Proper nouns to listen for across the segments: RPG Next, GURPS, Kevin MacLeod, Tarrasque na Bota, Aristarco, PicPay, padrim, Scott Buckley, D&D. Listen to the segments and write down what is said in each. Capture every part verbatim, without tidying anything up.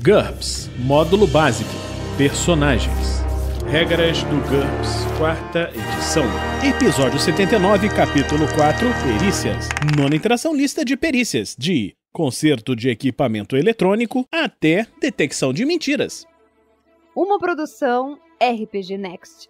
GURPS, módulo básico, personagens. Regras do GURPS, quarta edição. Episódio setenta e nove, capítulo quatro, perícias. Nona interação, lista de perícias, de conserto de equipamento eletrônico até detecção de mentiras. Uma produção R P G Next.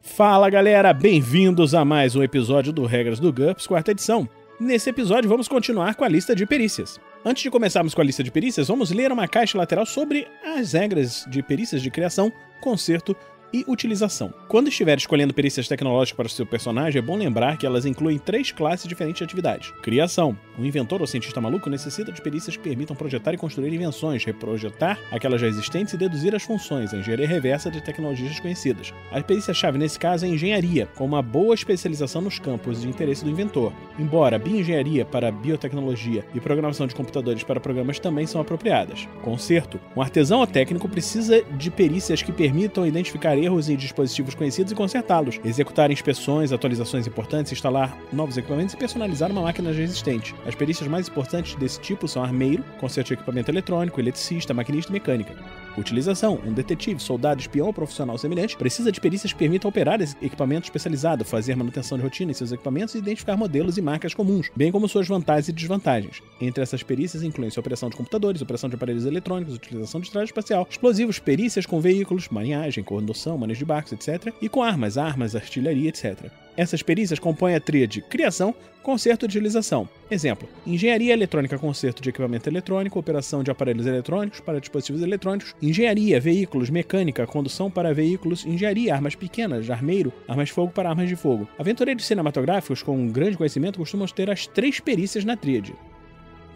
Fala galera, bem-vindos a mais um episódio do Regras do GURPS, quarta edição. Nesse episódio vamos continuar com a lista de perícias. Antes de começarmos com a lista de perícias, vamos ler uma caixa lateral sobre as regras de perícias de criação, conserto e utilização. Quando estiver escolhendo perícias tecnológicas para o seu personagem, é bom lembrar que elas incluem três classes diferentes de atividades. Criação. O inventor ou cientista maluco necessita de perícias que permitam projetar e construir invenções, reprojetar aquelas já existentes e deduzir as funções, a engenharia reversa de tecnologias desconhecidas. A perícia-chave nesse caso é engenharia, com uma boa especialização nos campos de interesse do inventor. Embora bioengenharia para biotecnologia e programação de computadores para programas também são apropriadas. Conserto. Um artesão ou técnico precisa de perícias que permitam identificar erros em dispositivos conhecidos e consertá-los, executar inspeções, atualizações importantes, instalar novos equipamentos e personalizar uma máquina já existente. As perícias mais importantes desse tipo são armeiro, conserto de equipamento eletrônico, eletricista, maquinista e mecânica. Utilização. Um detetive, soldado, espião ou profissional semelhante precisa de perícias que permitam operar equipamento especializado, fazer manutenção de rotina em seus equipamentos e identificar modelos e marcas comuns, bem como suas vantagens e desvantagens. Entre essas perícias incluem operação de computadores, operação de aparelhos eletrônicos, utilização de traje espacial, explosivos, perícias com veículos, marinhagem, condução, manejo de barcos, etcétera, e com armas, armas, artilharia, etcétera. Essas perícias compõem a tríade de criação, conserto e utilização. Exemplo, engenharia eletrônica, conserto de equipamento eletrônico, operação de aparelhos eletrônicos para dispositivos eletrônicos, engenharia, veículos, mecânica, condução para veículos, engenharia, armas pequenas, armeiro, armas de fogo para armas de fogo. Aventureiros cinematográficos com um grande conhecimento costumam ter as três perícias na tríade.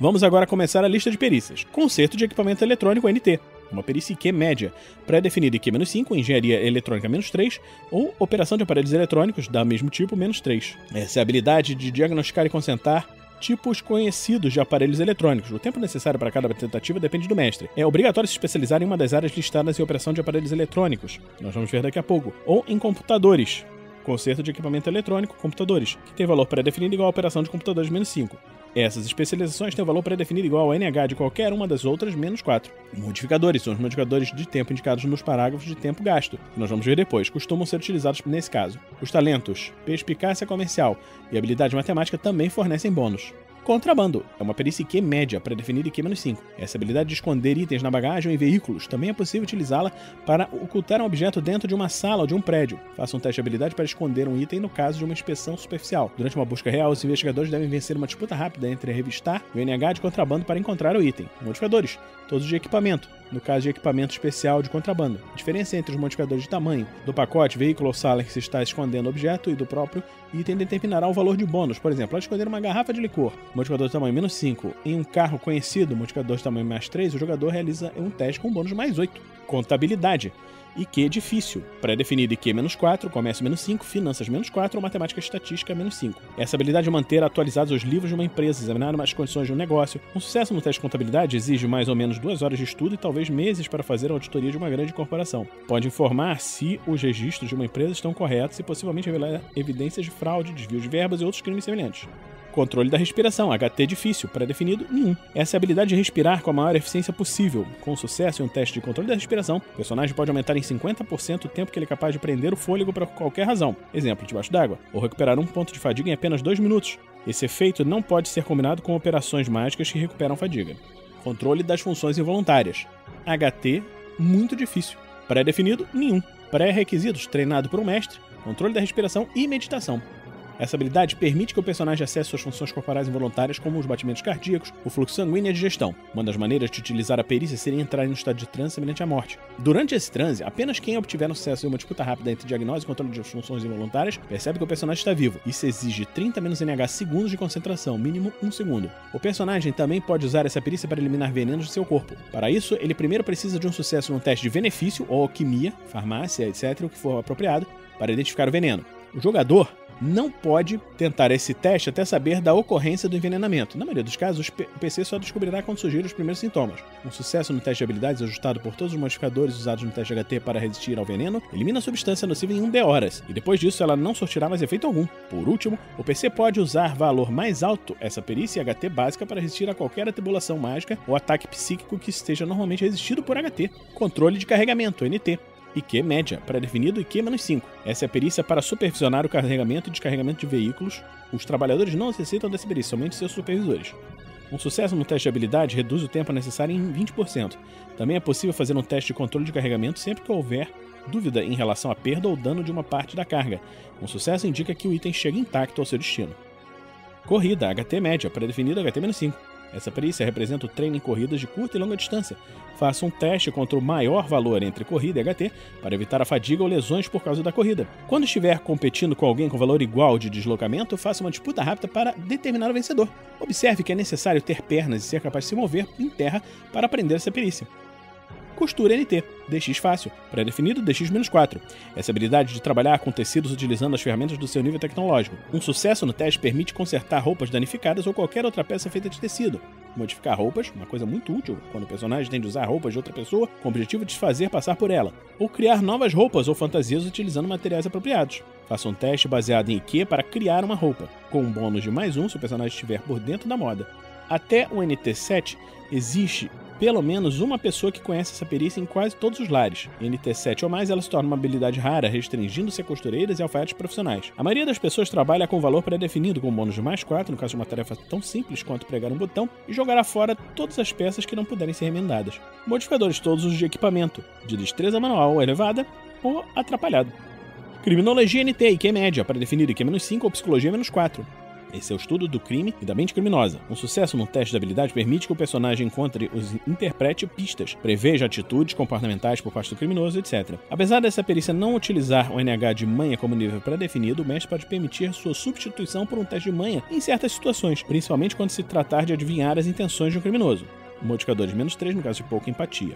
Vamos agora começar a lista de perícias. Conserto de equipamento eletrônico, N T. Uma perícia I Q média, pré-definida I Q menos cinco, engenharia eletrônica menos três, ou operação de aparelhos eletrônicos da mesmo tipo menos três. Essa é a habilidade de diagnosticar e consertar tipos conhecidos de aparelhos eletrônicos. O tempo necessário para cada tentativa depende do mestre. É obrigatório se especializar em uma das áreas listadas em operação de aparelhos eletrônicos, nós vamos ver daqui a pouco, ou em computadores, conserto de equipamento eletrônico, computadores, que tem valor pré-definido igual à operação de computadores menos cinco. Essas especializações têm o valor pré-definido igual ao N H de qualquer uma das outras, menos quatro. Modificadores são os modificadores de tempo indicados nos parágrafos de tempo gasto, que nós vamos ver depois, costumam ser utilizados nesse caso. Os talentos, perspicácia comercial e habilidade matemática também fornecem bônus. Contrabando é uma perícia I Q média, pré-definida I Q menos cinco. Essa habilidade de esconder itens na bagagem ou em veículos também é possível utilizá-la para ocultar um objeto dentro de uma sala ou de um prédio. Faça um teste de habilidade para esconder um item no caso de uma inspeção superficial. Durante uma busca real, os investigadores devem vencer uma disputa rápida entre revistar e o N H de contrabando para encontrar o item. Modificadores, todos de equipamento, no caso de equipamento especial de contrabando. A diferença entre os modificadores de tamanho do pacote, veículo ou sala em que se está escondendo o objeto e do próprio item determinará o valor de bônus. Por exemplo, ao esconder uma garrafa de licor, modificador de tamanho menos cinco. Em um carro conhecido, modificador de tamanho mais três, o jogador realiza um teste com um bônus mais oito. Contabilidade. I Q difícil. Pré-definido I Q menos quatro, comércio menos cinco, finanças menos quatro ou matemática estatística menos cinco. Essa habilidade de manter atualizados os livros de uma empresa, examinar as condições de um negócio. Um sucesso no teste de contabilidade exige mais ou menos duas horas de estudo e talvez meses para fazer a auditoria de uma grande corporação. Pode informar se os registros de uma empresa estão corretos e possivelmente revelar evidências de fraude, desvio de verbas e outros crimes semelhantes. Controle da respiração, H T difícil, pré-definido, nenhum. Essa é a habilidade de respirar com a maior eficiência possível. Com sucesso em um teste de controle da respiração, o personagem pode aumentar em cinquenta por cento o tempo que ele é capaz de prender o fôlego por qualquer razão, exemplo, debaixo d'água, ou recuperar um ponto de fadiga em apenas dois minutos. Esse efeito não pode ser combinado com operações mágicas que recuperam fadiga. Controle das funções involuntárias, H T, muito difícil, pré-definido, nenhum. Pré-requisitos, treinado por um mestre, controle da respiração e meditação. Essa habilidade permite que o personagem acesse suas funções corporais involuntárias, como os batimentos cardíacos, o fluxo sanguíneo e a digestão. Uma das maneiras de utilizar a perícia seria entrar em um estado de transe semelhante à morte. Durante esse transe, apenas quem obtiver um sucesso em uma disputa rápida entre diagnóstico e controle de funções involuntárias percebe que o personagem está vivo. Isso exige trinta menos N H segundos de concentração, mínimo um segundo. O personagem também pode usar essa perícia para eliminar venenos do seu corpo. Para isso, ele primeiro precisa de um sucesso num teste de benefício ou alquimia, farmácia, etcétera, o que for apropriado, para identificar o veneno. O jogador não pode tentar esse teste até saber da ocorrência do envenenamento. Na maioria dos casos, o P C só descobrirá quando surgirem os primeiros sintomas. Um sucesso no teste de habilidades ajustado por todos os modificadores usados no teste H T para resistir ao veneno elimina a substância nociva em uma D horas, e depois disso ela não surtirá mais efeito algum. Por último, o P C pode usar valor mais alto essa perícia H T básica para resistir a qualquer atribulação mágica ou ataque psíquico que esteja normalmente resistido por H T. Controle de carregamento, N T. I Q média, pré-definido I Q menos cinco. Essa é a perícia para supervisionar o carregamento e descarregamento de veículos. Os trabalhadores não necessitam dessa perícia, somente seus supervisores. Um sucesso no teste de habilidade reduz o tempo necessário em vinte por cento. Também é possível fazer um teste de controle de carregamento sempre que houver dúvida em relação à perda ou dano de uma parte da carga. Um sucesso indica que o item chega intacto ao seu destino. Corrida, H T média, pré-definido H T menos cinco. Essa perícia representa o treino em corridas de curta e longa distância. Faça um teste contra o maior valor entre corrida e H T para evitar a fadiga ou lesões por causa da corrida. Quando estiver competindo com alguém com valor igual de deslocamento, faça uma disputa rápida para determinar o vencedor. Observe que é necessário ter pernas e ser capaz de se mover em terra para aprender essa perícia. Costura N T, D X fácil, pré-definido D X menos quatro. Essa habilidade de trabalhar com tecidos utilizando as ferramentas do seu nível tecnológico. Um sucesso no teste permite consertar roupas danificadas ou qualquer outra peça feita de tecido. Modificar roupas, uma coisa muito útil quando o personagem tem de usar roupas de outra pessoa com o objetivo de fazer passar por ela. Ou criar novas roupas ou fantasias utilizando materiais apropriados. Faça um teste baseado em I Q para criar uma roupa, com um bônus de mais um se o personagem estiver por dentro da moda. Até o N T sete existe pelo menos uma pessoa que conhece essa perícia em quase todos os lares. N T sete ou mais, ela se torna uma habilidade rara, restringindo-se a costureiras e alfaiates profissionais. A maioria das pessoas trabalha com valor pré-definido, com um bônus de mais quatro, no caso de uma tarefa tão simples quanto pregar um botão, e jogará fora todas as peças que não puderem ser remendadas. Modificadores todos os de equipamento, de destreza manual ou elevada, ou atrapalhado. Criminologia N T, I Q média, pré-definido I Q menos cinco ou psicologia menos quatro. Esse é o estudo do crime e da mente criminosa. Um sucesso num teste de habilidade permite que o personagem encontre e interprete pistas, preveja atitudes comportamentais por parte do criminoso, etcétera. Apesar dessa perícia não utilizar o N H de manha como nível pré-definido, o mestre pode permitir sua substituição por um teste de manha em certas situações, principalmente quando se tratar de adivinhar as intenções de um criminoso. Modificadores menos três no caso de pouca empatia.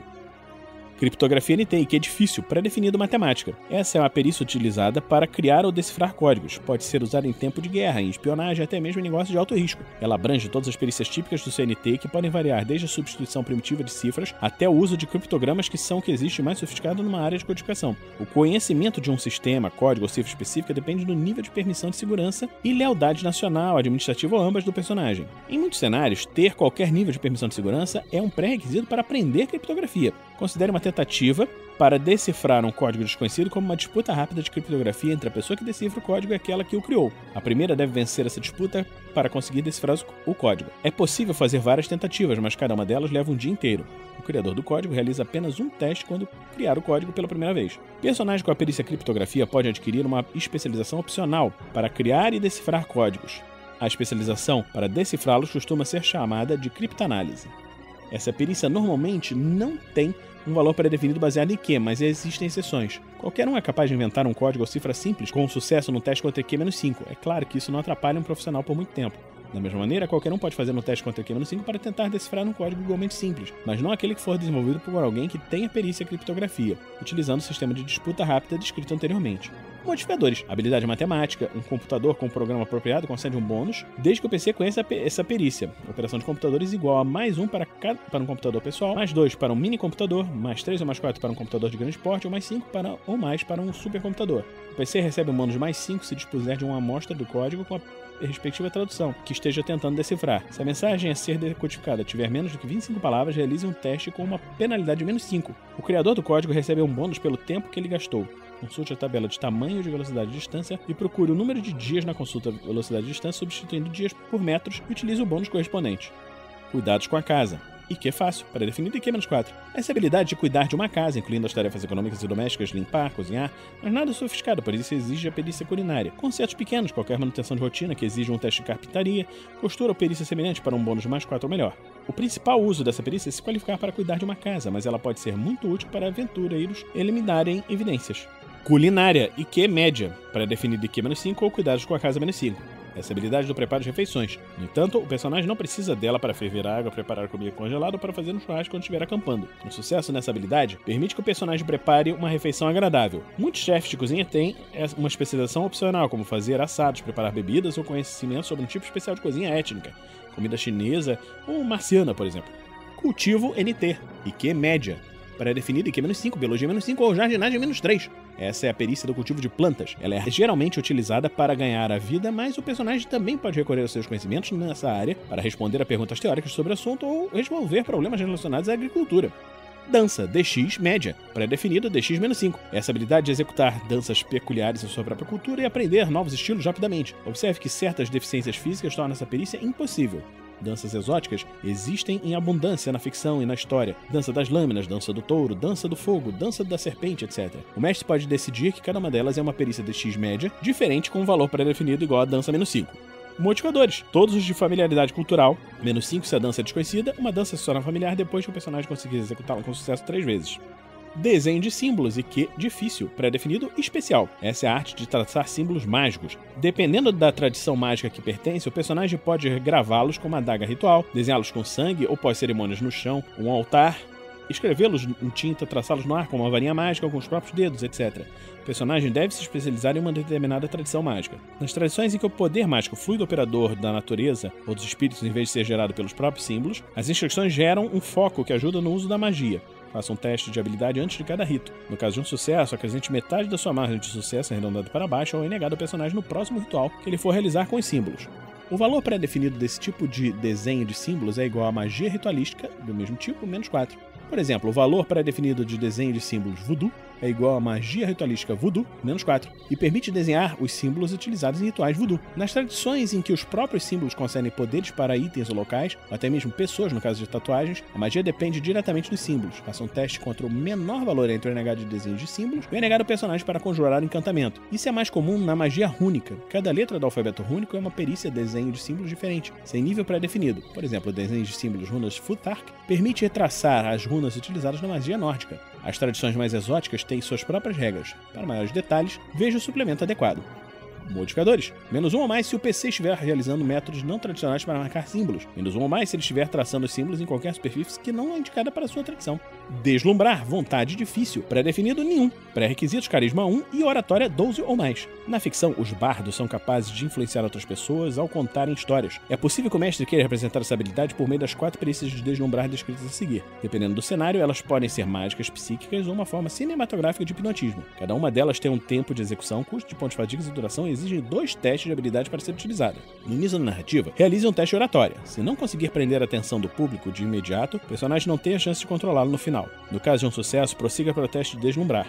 Criptografia N T, que é difícil, pré-definido matemática. Essa é uma perícia utilizada para criar ou decifrar códigos. Pode ser usada em tempo de guerra, em espionagem, até mesmo em negócios de alto risco. Ela abrange todas as perícias típicas do C N T, que podem variar desde a substituição primitiva de cifras até o uso de criptogramas, que são o que existe mais sofisticado numa área de codificação. O conhecimento de um sistema, código ou cifra específica depende do nível de permissão de segurança e lealdade nacional, administrativa ou ambas do personagem. Em muitos cenários, ter qualquer nível de permissão de segurança é um pré-requisito para aprender criptografia. Considere uma tentativa para decifrar um código desconhecido como uma disputa rápida de criptografia entre a pessoa que decifra o código e aquela que o criou. A primeira deve vencer essa disputa para conseguir decifrar o código. É possível fazer várias tentativas, mas cada uma delas leva um dia inteiro. O criador do código realiza apenas um teste quando criar o código pela primeira vez. Personagem com a perícia criptografia pode adquirir uma especialização opcional para criar e decifrar códigos. A especialização para decifrá-los costuma ser chamada de criptanálise. Essa perícia normalmente não tem um valor pré-definido baseado em I Q, mas existem exceções. Qualquer um é capaz de inventar um código ou cifra simples com sucesso no teste contra I Q menos cinco. É claro que isso não atrapalha um profissional por muito tempo. Da mesma maneira, qualquer um pode fazer um teste contra I Q menos cinco para tentar decifrar um código igualmente simples, mas não aquele que for desenvolvido por alguém que tenha perícia em criptografia, utilizando o sistema de disputa rápida descrito anteriormente. Modificadores. Habilidade matemática. Um computador com um programa apropriado concede um bônus, desde que o P C conheça essa perícia. Operação de computadores igual a mais um para, cada, para um computador pessoal, mais dois para um mini computador, mais três ou mais quatro para um computador de grande porte, ou mais cinco para, ou mais para um supercomputador. O P C recebe um bônus de mais cinco se dispuser de uma amostra do código com a respectiva tradução, que esteja tentando decifrar. Se a mensagem a ser decodificada tiver menos do que vinte e cinco palavras, realize um teste com uma penalidade de menos cinco. O criador do código recebe um bônus pelo tempo que ele gastou. Consulte a tabela de tamanho de velocidade e distância e procure o número de dias na consulta velocidade e distância, substituindo dias por metros e utilize o bônus correspondente. Cuidados com a casa. I Q fácil, pré-definido I Q menos quatro. Essa habilidade de cuidar de uma casa, incluindo as tarefas econômicas e domésticas, limpar, cozinhar, mas nada sofisticado, por isso exige a perícia culinária. Concertos pequenos, qualquer manutenção de rotina que exija um teste de carpintaria, costura ou perícia semelhante para um bônus de mais quatro ou melhor. O principal uso dessa perícia é se qualificar para cuidar de uma casa, mas ela pode ser muito útil para aventureiros eliminarem evidências. Culinária, I Q média, pré-definido I Q menos cinco ou cuidados com a casa menos cinco. Essa habilidade do preparo de refeições. No entanto, o personagem não precisa dela para ferver a água, preparar comida congelada ou para fazer um churrasco quando estiver acampando. O sucesso nessa habilidade permite que o personagem prepare uma refeição agradável. Muitos chefes de cozinha têm uma especialização opcional, como fazer assados, preparar bebidas ou conhecimento sobre um tipo especial de cozinha étnica, comida chinesa ou marciana, por exemplo. Cultivo N T, I Q média, pré-definido I Q menos cinco, biologia menos cinco ou jardinagem menos três. Essa é a perícia do cultivo de plantas. Ela é geralmente utilizada para ganhar a vida, mas o personagem também pode recorrer aos seus conhecimentos nessa área para responder a perguntas teóricas sobre o assunto ou resolver problemas relacionados à agricultura. Dança, D X média, pré-definido D X menos cinco. Essa habilidade de executar danças peculiares em sua própria cultura e aprender novos estilos rapidamente. Observe que certas deficiências físicas tornam essa perícia impossível. Danças exóticas existem em abundância na ficção e na história. Dança das lâminas, dança do touro, dança do fogo, dança da serpente, etcétera. O mestre pode decidir que cada uma delas é uma perícia D X média, diferente com um valor pré-definido igual a dança menos cinco. Modificadores. Todos os de familiaridade cultural, menos cinco se a dança é desconhecida, uma dança se torna familiar depois que o personagem conseguir executá-la com sucesso três vezes. Desenho de símbolos e que difícil, pré-definido especial. Essa é a arte de traçar símbolos mágicos. Dependendo da tradição mágica que pertence, o personagem pode gravá-los com uma adaga ritual, desenhá-los com sangue ou pós-cerimônias no chão, um altar, escrevê-los em tinta, traçá-los no ar com uma varinha mágica ou com os próprios dedos, etcétera. O personagem deve se especializar em uma determinada tradição mágica. Nas tradições em que o poder mágico flui do operador da natureza ou dos espíritos em vez de ser gerado pelos próprios símbolos, as instruções geram um foco que ajuda no uso da magia. Faça um teste de habilidade antes de cada rito. No caso de um sucesso, acrescente metade da sua margem de sucesso arredondada para baixo ou é negado ao personagem no próximo ritual que ele for realizar com os símbolos. O valor pré-definido desse tipo de desenho de símbolos é igual à magia ritualística do mesmo tipo, menos quatro. Por exemplo, o valor pré-definido de desenho de símbolos voodoo é igual à magia ritualística voodoo, menos quatro, e permite desenhar os símbolos utilizados em rituais voodoo. Nas tradições em que os próprios símbolos concedem poderes para itens ou locais, ou até mesmo pessoas, no caso de tatuagens, a magia depende diretamente dos símbolos. Faça um teste contra o menor valor entre o N H de desenho de símbolos e o N H do personagem para conjurar o encantamento. Isso é mais comum na magia rúnica. Cada letra do alfabeto rúnico é uma perícia de desenho de símbolos diferente, sem nível pré-definido. Por exemplo, o desenho de símbolos runas Futhark permite retraçar as runas utilizadas na magia nórdica. As tradições mais exóticas têm suas próprias regras. Para maiores detalhes, veja o suplemento adequado. Modificadores. Menos um ou mais se o P C estiver realizando métodos não tradicionais para marcar símbolos. Menos um ou mais se ele estiver traçando símbolos em qualquer superfície que não é indicada para a sua tradição. Deslumbrar. Vontade difícil. Pré-definido nenhum. Pré-requisitos carisma um e oratória doze ou mais. Na ficção, os bardos são capazes de influenciar outras pessoas ao contarem histórias. É possível que o mestre queira representar essa habilidade por meio das quatro perícias de deslumbrar descritas a seguir. Dependendo do cenário, elas podem ser mágicas, psíquicas ou uma forma cinematográfica de hipnotismo. Cada uma delas tem um tempo de execução, custo de pontos fadigas e duração e exige dois testes de habilidade para ser utilizada. No início da narrativa, realize um teste de oratória. Se não conseguir prender a atenção do público de imediato, o personagem não tem a chance de controlá-lo no final. No caso de um sucesso, prossiga para o teste de deslumbrar.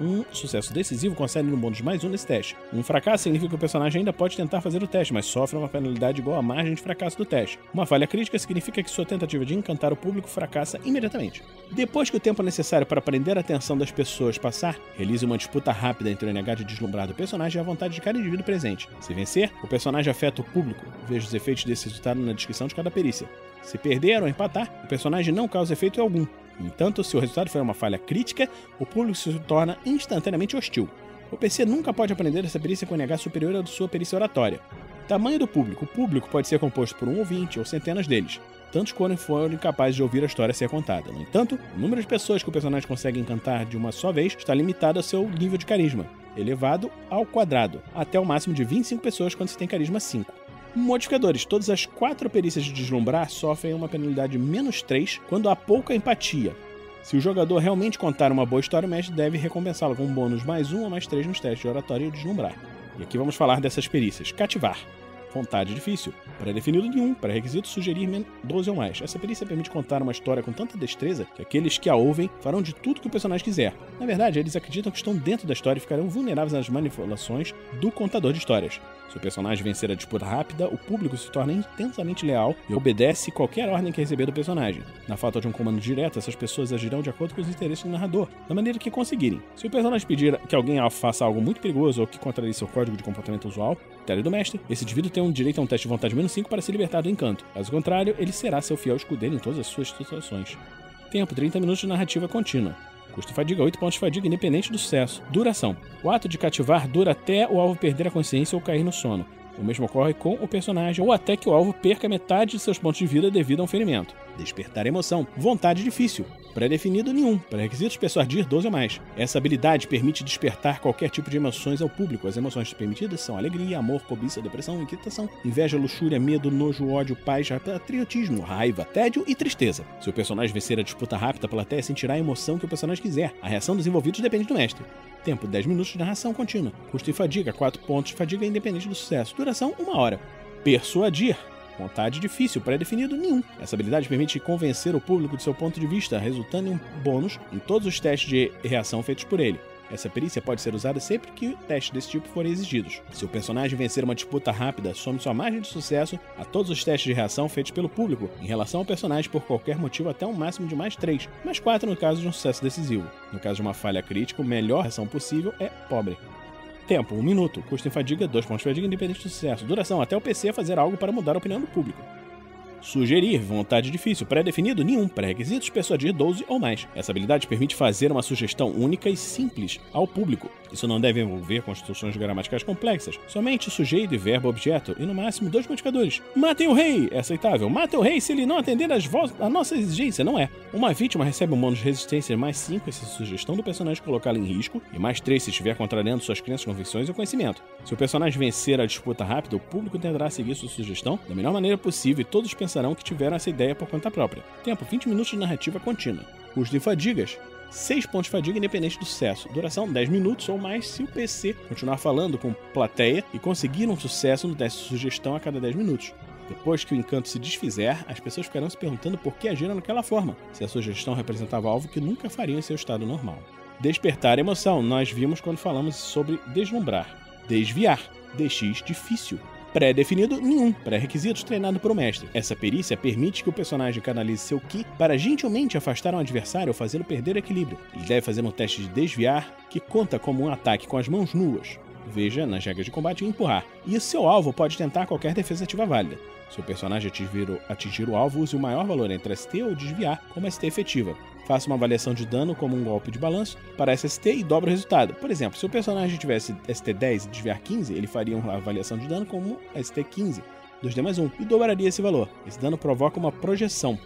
Um sucesso decisivo concede um bônus mais um nesse teste. Um fracasso significa que o personagem ainda pode tentar fazer o teste, mas sofre uma penalidade igual à margem de fracasso do teste. Uma falha crítica significa que sua tentativa de encantar o público fracassa imediatamente. Depois que o tempo necessário para prender a atenção das pessoas passar, realize uma disputa rápida entre o N H de deslumbrar do personagem e a vontade de cada indivíduo presente. Se vencer, o personagem afeta o público. Veja os efeitos desse resultado na descrição de cada perícia. Se perder ou empatar, o personagem não causa efeito algum. No entanto, se o resultado for uma falha crítica, o público se torna instantaneamente hostil. O P C nunca pode aprender essa perícia com N H superior à sua perícia oratória. Tamanho do público. O público pode ser composto por um ou vinte ou centenas deles, tantos quanto forem capazes de ouvir a história ser contada. No entanto, o número de pessoas que o personagem consegue encantar de uma só vez está limitado ao seu nível de carisma, elevado ao quadrado, até o máximo de vinte e cinco pessoas quando se tem carisma cinco. Modificadores. Todas as quatro perícias de deslumbrar sofrem uma penalidade de menos três quando há pouca empatia. Se o jogador realmente contar uma boa história, o mestre deve recompensá-lo com um bônus mais um ou mais três nos testes de oratório e deslumbrar. E aqui vamos falar dessas perícias. Cativar. Vontade difícil. Pré-definido de um. Pré-requisito sugerir doze ou mais. Essa perícia permite contar uma história com tanta destreza que aqueles que a ouvem farão de tudo que o personagem quiser. Na verdade, eles acreditam que estão dentro da história e ficarão vulneráveis às manipulações do contador de histórias. Se o personagem vencer a disputa rápida, o público se torna intensamente leal e obedece qualquer ordem que receber do personagem. Na falta de um comando direto, essas pessoas agirão de acordo com os interesses do narrador, da maneira que conseguirem. Se o personagem pedir que alguém faça algo muito perigoso ou que contrarie seu código de comportamento usual, critério do mestre, esse indivíduo tem um direito a um teste de vontade menos cinco para se libertar do encanto. Caso contrário, ele será seu fiel escudeiro em todas as suas situações. Tempo, trinta minutos de narrativa contínua. Custo fadiga, oito pontos de fadiga, independente do sucesso. Duração. O ato de cativar dura até o alvo perder a consciência ou cair no sono. O mesmo ocorre com o personagem, ou até que o alvo perca metade de seus pontos de vida devido a um ferimento. Despertar emoção. Vontade difícil. Pré-definido nenhum. Pré-requisitos persuadir doze ou mais. Essa habilidade permite despertar qualquer tipo de emoções ao público. As emoções permitidas são alegria, amor, cobiça, depressão, inquietação, inveja, luxúria, medo, nojo, ódio, paz, patriotismo, raiva, tédio e tristeza. Se o personagem vencer a disputa rápida, a plateia sentirá a emoção que o personagem quiser. A reação dos envolvidos depende do mestre. Tempo dez minutos de narração contínua. Custo e fadiga quatro pontos. Fadiga independente do sucesso. Duração uma hora. Persuadir. Vontade difícil, pré-definido nenhum. Essa habilidade permite convencer o público do seu ponto de vista, resultando em um bônus em todos os testes de reação feitos por ele. Essa perícia pode ser usada sempre que testes desse tipo forem exigidos. Se o personagem vencer uma disputa rápida, some sua margem de sucesso a todos os testes de reação feitos pelo público em relação ao personagem por qualquer motivo até um máximo de mais três, mais quatro no caso de um sucesso decisivo. No caso de uma falha crítica, a melhor reação possível é pobre. Tempo, um minuto. Custo em fadiga, dois pontos de fadiga independente do sucesso. Duração, até o P C fazer algo para mudar a opinião do público. Sugerir, vontade difícil, pré-definido nenhum, pré-requisitos persuadir doze ou mais. Essa habilidade permite fazer uma sugestão única e simples ao público. Isso não deve envolver construções gramaticais complexas, somente sujeito e verbo objeto, e no máximo dois modificadores. Matem o rei! É aceitável. Matem o rei se ele não atender às vozes a nossa exigência, não é? Uma vítima recebe um bônus de resistência mais cinco se a sugestão do personagem colocá-la em risco, e mais três se estiver contrariando suas crenças, convicções ou conhecimento. Se o personagem vencer a disputa rápida, o público tentará seguir sua sugestão da melhor maneira possível e todos os pensarão que tiveram essa ideia por conta própria. Tempo, vinte minutos de narrativa contínua. Custo de fadigas, seis pontos de fadiga independente do sucesso. Duração, dez minutos ou mais se o P C continuar falando com plateia e conseguir um sucesso no teste de sugestão a cada dez minutos. Depois que o encanto se desfizer, as pessoas ficarão se perguntando por que agiram daquela forma, se a sugestão representava algo que nunca fariam em seu estado normal. Despertar emoção, nós vimos quando falamos sobre deslumbrar. Desviar, D X difícil. Pré-definido nenhum, pré-requisitos treinado por um mestre. Essa perícia permite que o personagem canalize seu ki para gentilmente afastar um adversário ou fazê-lo perder o equilíbrio. Ele deve fazer um teste de desviar, que conta como um ataque com as mãos nuas. Veja nas regras de combate empurrar. E seu alvo pode tentar qualquer defesa ativa válida. Se o personagem atingir o, atingir o alvo, use o maior valor entre S T ou desviar como S T efetiva. Faça uma avaliação de dano como um golpe de balanço para S S T e dobra o resultado. Por exemplo, se o personagem tivesse S T dez e desviar quinze, ele faria uma avaliação de dano como S T quinze, dois D mais um, e dobraria esse valor. Esse dano provoca uma projeção,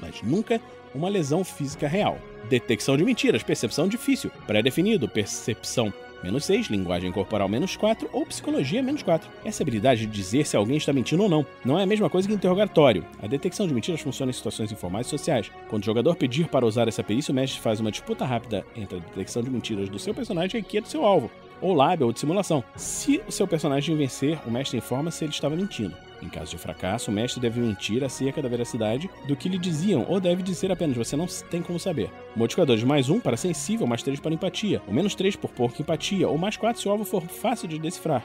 mas nunca uma lesão física real. Detecção de mentiras, percepção difícil, pré-definido, percepção menos seis, linguagem corporal menos quatro ou psicologia menos quatro. Essa habilidade de dizer se alguém está mentindo ou não não é a mesma coisa que interrogatório. A detecção de mentiras funciona em situações informais e sociais. Quando o jogador pedir para usar essa perícia, o mestre faz uma disputa rápida entre a detecção de mentiras do seu personagem e a que é do seu alvo, ou lábia ou dissimulação. Se o seu personagem vencer, o mestre informa se ele estava mentindo. Em caso de fracasso, o mestre deve mentir acerca da veracidade do que lhe diziam, ou deve dizer apenas, você não tem como saber. Modificador de mais um para sensível, mais três para empatia, ou menos três por pouca empatia, ou mais quatro se o alvo for fácil de decifrar.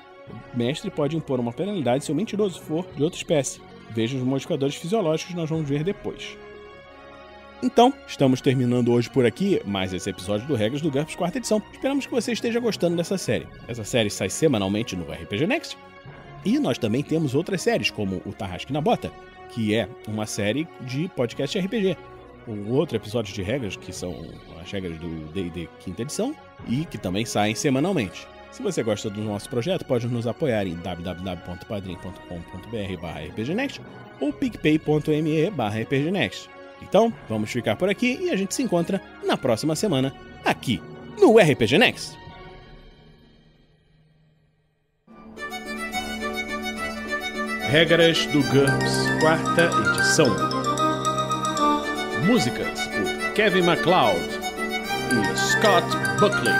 O mestre pode impor uma penalidade se o mentiroso for de outra espécie. Veja os modificadores fisiológicos que nós vamos ver depois. Então, estamos terminando hoje por aqui mais esse episódio do Regras do GURPS quarta edição. Esperamos que você esteja gostando dessa série. Essa série sai semanalmente no R P G Next. E nós também temos outras séries, como o Tarrasque na Bota, que é uma série de podcast R P G. Um outro episódio de regras, que são as regras do D e D quinta edição, e que também saem semanalmente. Se você gosta do nosso projeto, pode nos apoiar em w w w ponto padrim ponto com ponto b r barra R P G Next ou picpay ponto m e barra R P G Next. Então, vamos ficar por aqui e a gente se encontra na próxima semana, aqui no R P G Next. Regras do GURPS, quarta edição. Músicas por Kevin MacLeod e Scott Buckley.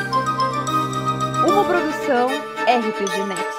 Uma produção R P G Next.